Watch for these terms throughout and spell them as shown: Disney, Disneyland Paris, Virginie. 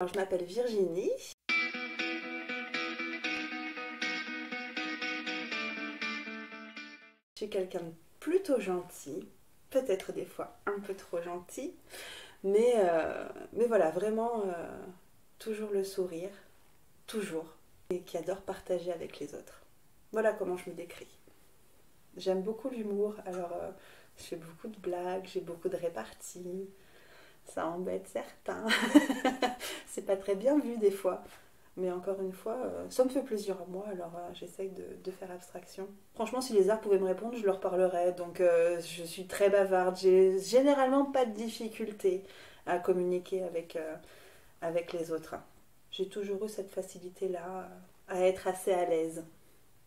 Alors, je m'appelle Virginie. Je suis quelqu'un de plutôt gentil, peut-être des fois un peu trop gentil, mais voilà, vraiment toujours le sourire, toujours, et qui adore partager avec les autres. Voilà comment je me décris. J'aime beaucoup l'humour, alors je fais beaucoup de blagues, j'ai beaucoup de réparties. Ça embête certains, c'est pas très bien vu des fois, mais encore une fois, ça me fait plaisir à moi, alors j'essaye de faire abstraction. Franchement, si les arts pouvaient me répondre, je leur parlerais, donc je suis très bavarde, j'ai généralement pas de difficulté à communiquer avec les autres. J'ai toujours eu cette facilité-là à être assez à l'aise,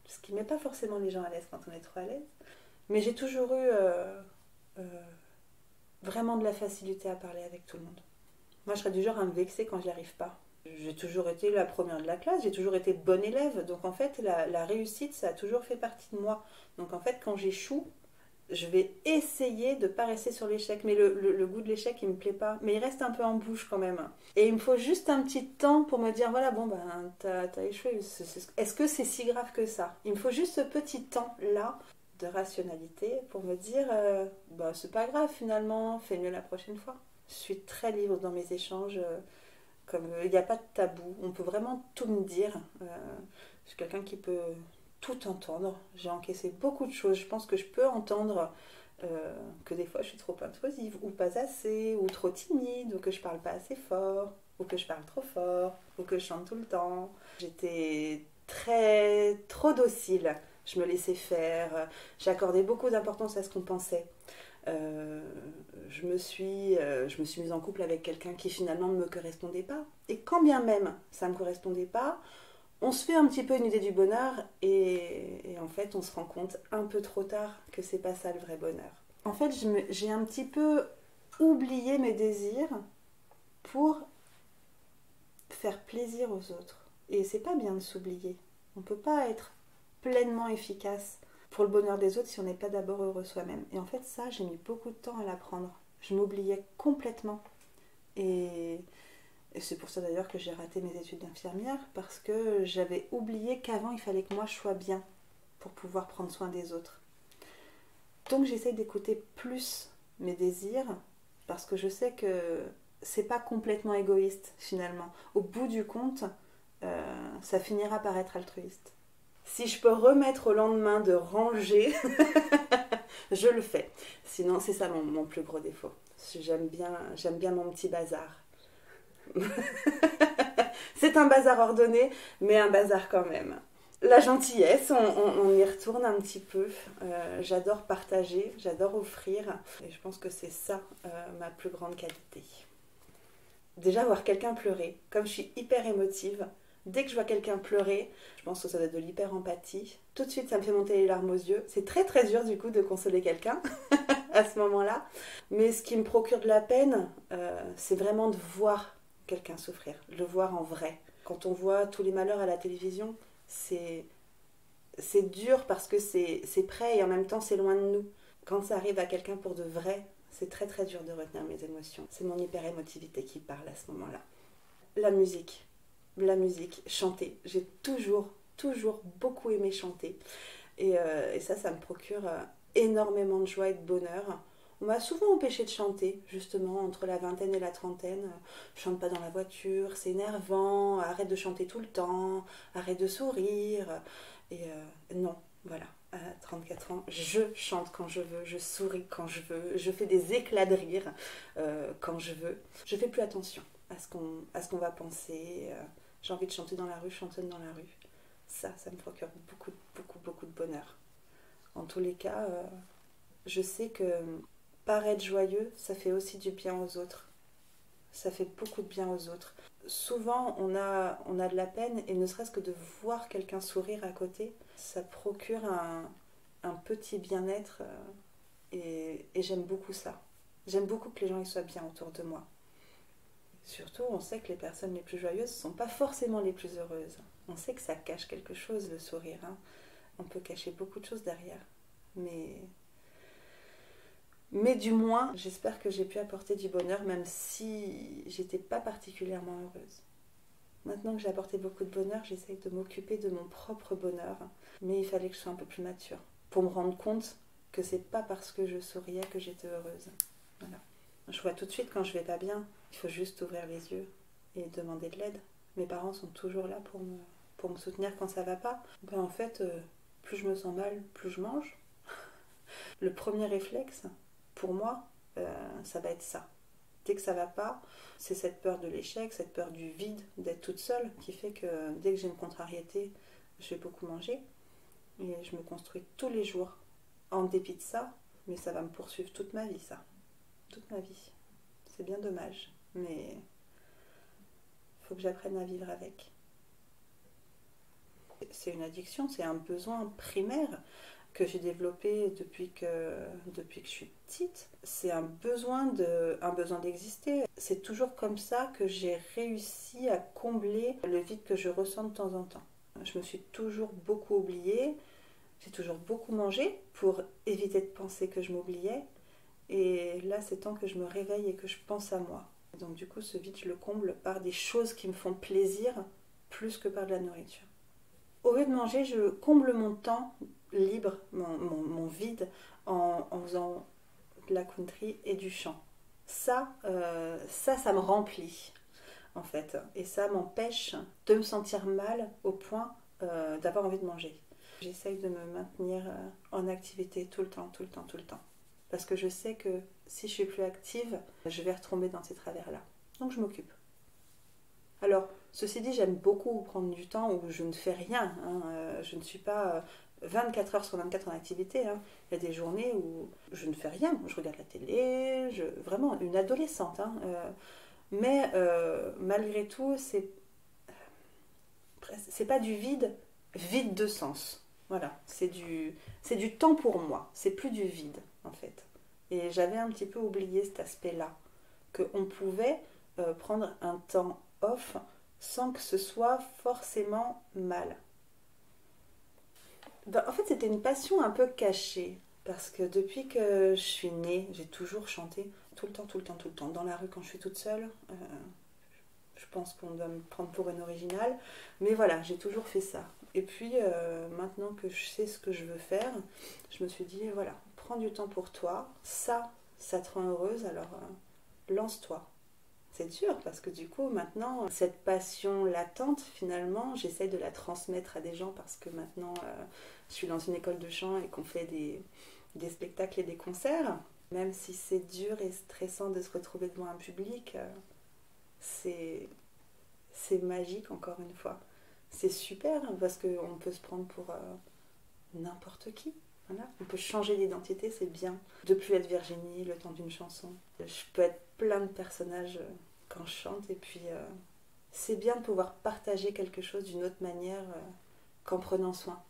ce qui met pas forcément les gens à l'aise quand on est trop à l'aise, mais j'ai toujours eu... vraiment de la facilité à parler avec tout le monde. Moi, je serais du genre à me vexer quand je n'y arrive pas. J'ai toujours été la première de la classe, j'ai toujours été bonne élève, donc en fait, la réussite, ça a toujours fait partie de moi. Donc en fait, quand j'échoue, je vais essayer de ne pas rester sur l'échec, mais le goût de l'échec, il ne me plaît pas. Mais il reste un peu en bouche quand même. Et il me faut juste un petit temps pour me dire, voilà, bon, ben, t'as échoué, est-ce que c'est si grave que ça? Il me faut juste ce petit temps-là de rationalité pour me dire bah, c'est pas grave finalement, fais mieux la prochaine fois. Je suis très libre dans mes échanges, comme il n'y a pas de tabou, on peut vraiment tout me dire. Je suis quelqu'un qui peut tout entendre, j'ai encaissé beaucoup de choses, je pense que je peux entendre que des fois je suis trop intrusive, ou pas assez, ou trop timide, ou que je parle pas assez fort, ou que je parle trop fort, ou que je chante tout le temps. J'étais trop docile. Je me laissais faire, j'accordais beaucoup d'importance à ce qu'on pensait. Je me suis mise en couple avec quelqu'un qui finalement ne me correspondait pas. Et quand bien même ça ne me correspondait pas, on se fait un petit peu une idée du bonheur et en fait on se rend compte un peu trop tard que c'est pas ça le vrai bonheur. En fait, j'ai un petit peu oublié mes désirs pour faire plaisir aux autres. Et c'est pas bien de s'oublier. On peut pas être pleinement efficace pour le bonheur des autres si on n'est pas d'abord heureux soi-même. Et en fait, ça, j'ai mis beaucoup de temps à l'apprendre. Je m'oubliais complètement. Et c'est pour ça d'ailleurs que j'ai raté mes études d'infirmière, parce que j'avais oublié qu'avant, il fallait que moi, je sois bien pour pouvoir prendre soin des autres. Donc, j'essaye d'écouter plus mes désirs, parce que je sais que c'est pas complètement égoïste, finalement. Au bout du compte, ça finira par être altruiste. Si je peux remettre au lendemain de ranger, je le fais. Sinon, c'est ça mon plus gros défaut. J'aime bien mon petit bazar. C'est un bazar ordonné, mais un bazar quand même. La gentillesse, on y retourne un petit peu. J'adore partager, j'adore offrir. Et je pense que c'est ça ma plus grande qualité. Déjà, voir quelqu'un pleurer. Comme je suis hyper émotive, dès que je vois quelqu'un pleurer, je pense que ça doit être de l'hyper-empathie. Tout de suite, ça me fait monter les larmes aux yeux. C'est très très dur du coup de consoler quelqu'un à ce moment-là. Mais ce qui me procure de la peine, c'est vraiment de voir quelqu'un souffrir, de le voir en vrai. Quand on voit tous les malheurs à la télévision, c'est dur parce que c'est près et en même temps c'est loin de nous. Quand ça arrive à quelqu'un pour de vrai, c'est très très dur de retenir mes émotions. C'est mon hyper-émotivité qui parle à ce moment-là. La musique, chanter. J'ai toujours beaucoup aimé chanter. Et ça me procure énormément de joie et de bonheur. On m'a souvent empêchée de chanter, justement, entre la vingtaine et la trentaine. Je chante pas dans la voiture, c'est énervant, arrête de chanter tout le temps, arrête de sourire. Non, voilà, à 34 ans, je chante quand je veux, je souris quand je veux, je fais des éclats de rire quand je veux. Je fais plus attention à ce qu'on va penser. J'ai envie de chanter dans la rue, chantonne dans la rue. Ça me procure beaucoup de bonheur. En tous les cas, je sais que paraître joyeux, ça fait aussi du bien aux autres. Ça fait beaucoup de bien aux autres. Souvent, on a de la peine, et ne serait-ce que de voir quelqu'un sourire à côté, ça procure un petit bien-être, et j'aime beaucoup ça. J'aime beaucoup que les gens soient bien autour de moi. Surtout, on sait que les personnes les plus joyeuses ne sont pas forcément les plus heureuses. On sait que ça cache quelque chose, le sourire. On peut cacher beaucoup de choses derrière. Mais Mais du moins, j'espère que j'ai pu apporter du bonheur, même si j'étais pas particulièrement heureuse. Maintenant que j'ai apporté beaucoup de bonheur, j'essaye de m'occuper de mon propre bonheur. Mais il fallait que je sois un peu plus mature pour me rendre compte que c'est pas parce que je souriais que j'étais heureuse. Voilà. Je vois tout de suite quand je vais pas bien. Il faut juste ouvrir les yeux et demander de l'aide. Mes parents sont toujours là pour me soutenir quand ça va pas. Ben en fait, plus je me sens mal, plus je mange. Le premier réflexe, pour moi, ça va être ça. Dès que ça va pas, c'est cette peur de l'échec, cette peur du vide, d'être toute seule, qui fait que dès que j'ai une contrariété, je vais beaucoup manger. Et je me construis tous les jours en dépit de ça, mais ça va me poursuivre toute ma vie, ça. Toute ma vie. C'est bien dommage, mais il faut que j'apprenne à vivre avec. C'est une addiction, c'est un besoin primaire que j'ai développé depuis que je suis petite. C'est un besoin d'exister. C'est toujours comme ça que j'ai réussi à combler le vide que je ressens de temps en temps. Je me suis toujours beaucoup oubliée, j'ai toujours beaucoup mangé pour éviter de penser que je m'oubliais. Et là, c'est temps que je me réveille et que je pense à moi. Donc du coup, ce vide, je le comble par des choses qui me font plaisir plus que par de la nourriture. Au lieu de manger, je comble mon temps libre, mon vide, en faisant de la country et du chant. Ça me remplit, en fait. Et ça m'empêche de me sentir mal au point d'avoir envie de manger. J'essaye de me maintenir en activité tout le temps, tout le temps, tout le temps. Parce que je sais que si je suis plus active, je vais retomber dans ces travers-là. Donc je m'occupe. Alors, ceci dit, j'aime beaucoup prendre du temps où je ne fais rien. Je ne suis pas 24 heures sur 24 en activité. Il y a des journées où je ne fais rien. Je regarde la télé, vraiment une adolescente. Mais malgré tout, c'est pas du vide de sens. Voilà, c'est du temps pour moi. C'est plus du vide, en fait. Et j'avais un petit peu oublié cet aspect-là. Qu'on pouvait prendre un temps off sans que ce soit forcément mal. En fait, c'était une passion un peu cachée parce que depuis que je suis née, j'ai toujours chanté tout le temps, tout le temps, tout le temps. Dans la rue, quand je suis toute seule, je pense qu'on doit me prendre pour une originale. Mais voilà, j'ai toujours fait ça. Et puis, maintenant que je sais ce que je veux faire, je me suis dit, voilà, prends du temps pour toi. Ça te rend heureuse, alors lance-toi. C'est dur parce que du coup, maintenant, cette passion latente, finalement, j'essaie de la transmettre à des gens parce que maintenant, je suis dans une école de chant et qu'on fait des spectacles et des concerts. Même si c'est dur et stressant de se retrouver devant un public, c'est magique encore une fois. C'est super parce qu'on peut se prendre pour n'importe qui. Voilà. On peut changer d'identité, c'est bien. De plus être Virginie, le temps d'une chanson. Je peux être plein de personnages quand je chante. Et puis, c'est bien de pouvoir partager quelque chose d'une autre manière qu'en prenant soin.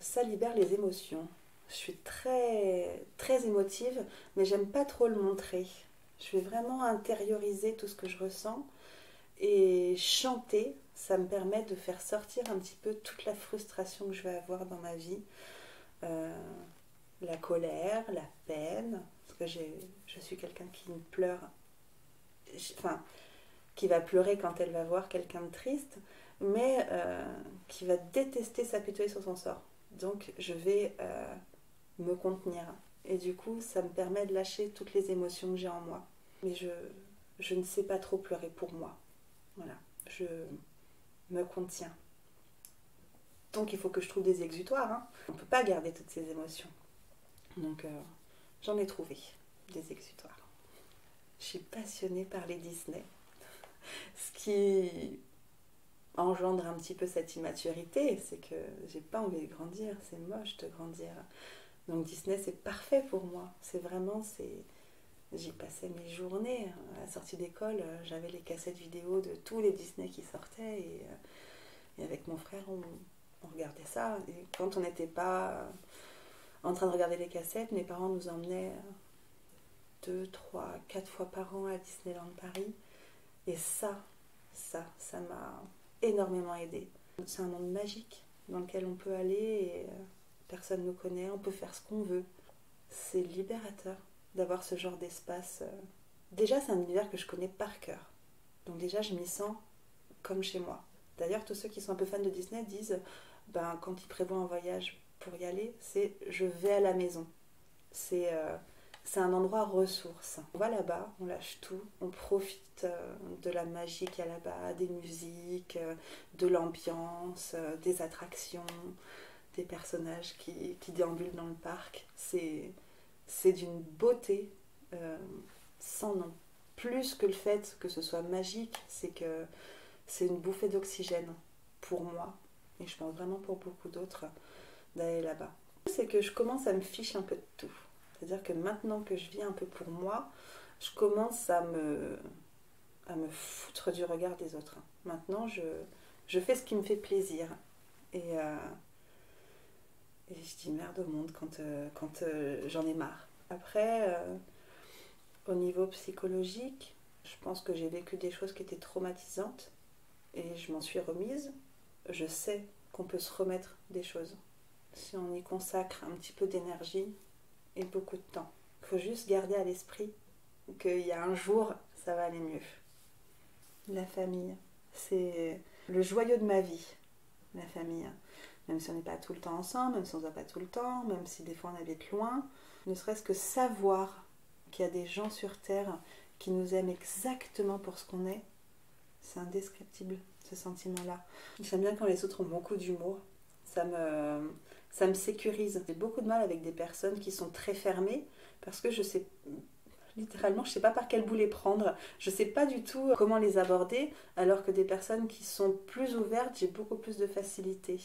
Ça libère les émotions. Je suis très, très émotive, mais j'aime pas trop le montrer. Je vais vraiment intérioriser tout ce que je ressens. Et chanter, ça me permet de faire sortir un petit peu toute la frustration que je vais avoir dans ma vie. La colère, la peine, parce que je suis quelqu'un qui pleure, enfin, qui va pleurer quand elle va voir quelqu'un de triste, mais qui va détester s'apitoyer sur son sort. Donc je vais me contenir. Et du coup, ça me permet de lâcher toutes les émotions que j'ai en moi. Mais je ne sais pas trop pleurer pour moi. Voilà, je me contiens. Donc il faut que je trouve des exutoires. On ne peut pas garder toutes ces émotions. Donc j'en ai trouvé des exutoires. Je suis passionnée par les Disney. Ce qui engendre un petit peu cette immaturité, c'est que j'ai pas envie de grandir. C'est moche de grandir. Donc Disney, c'est parfait pour moi. C'est vraiment... J'y passais mes journées. À la sortie d'école, j'avais les cassettes vidéo de tous les Disney qui sortaient. Et avec mon frère, on regardait ça, et quand on n'était pas en train de regarder les cassettes, mes parents nous emmenaient 2, 3, 4 fois par an à Disneyland Paris. Et ça m'a énormément aidée. C'est un monde magique dans lequel on peut aller et personne ne nous connaît, on peut faire ce qu'on veut. C'est libérateur. d'avoir ce genre d'espace. Déjà, c'est un univers que je connais par cœur. Donc déjà, je m'y sens comme chez moi. D'ailleurs, tous ceux qui sont un peu fans de Disney disent, ben, quand ils prévoient un voyage pour y aller, c'est « je vais à la maison ». C'est un endroit ressource. On va là-bas, on lâche tout, on profite de la magie qu'il y a là-bas, des musiques, de l'ambiance, des attractions, des personnages qui déambulent dans le parc. C'est d'une beauté sans nom. Plus que le fait que ce soit magique, c'est que c'est une bouffée d'oxygène pour moi, et je pense vraiment pour beaucoup d'autres, d'aller là-bas. C'est que je commence à me ficher un peu de tout. C'est-à-dire que maintenant que je vis un peu pour moi, je commence à me foutre du regard des autres. Maintenant, je fais ce qui me fait plaisir. Et je dis merde au monde quand j'en ai marre. Après, au niveau psychologique, je pense que j'ai vécu des choses qui étaient traumatisantes et je m'en suis remise. Je sais qu'on peut se remettre des choses si on y consacre un petit peu d'énergie et beaucoup de temps. Il faut juste garder à l'esprit qu'il y a un jour, ça va aller mieux. La famille, c'est le joyau de ma vie, la famille. Même si on n'est pas tout le temps ensemble, même si on ne va pas tout le temps, même si des fois on habite loin, ne serait-ce que savoir qu'il y a des gens sur Terre qui nous aiment exactement pour ce qu'on est, c'est indescriptible, ce sentiment-là. J'aime bien quand les autres ont beaucoup d'humour. Ça me sécurise. J'ai beaucoup de mal avec des personnes qui sont très fermées parce que je sais, littéralement, je sais pas par quel bout les prendre. Je sais pas du tout comment les aborder, alors que des personnes qui sont plus ouvertes, j'ai beaucoup plus de facilité.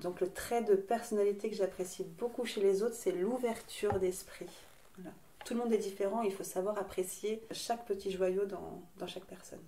Donc le trait de personnalité que j'apprécie beaucoup chez les autres, c'est l'ouverture d'esprit. Voilà. Tout le monde est différent, il faut savoir apprécier chaque petit joyau dans chaque personne.